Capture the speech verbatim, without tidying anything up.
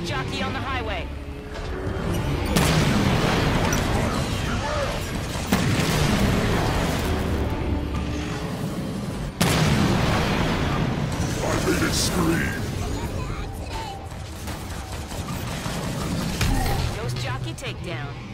disc jockey on the highway. I made it scream. Ghost jockey takedown.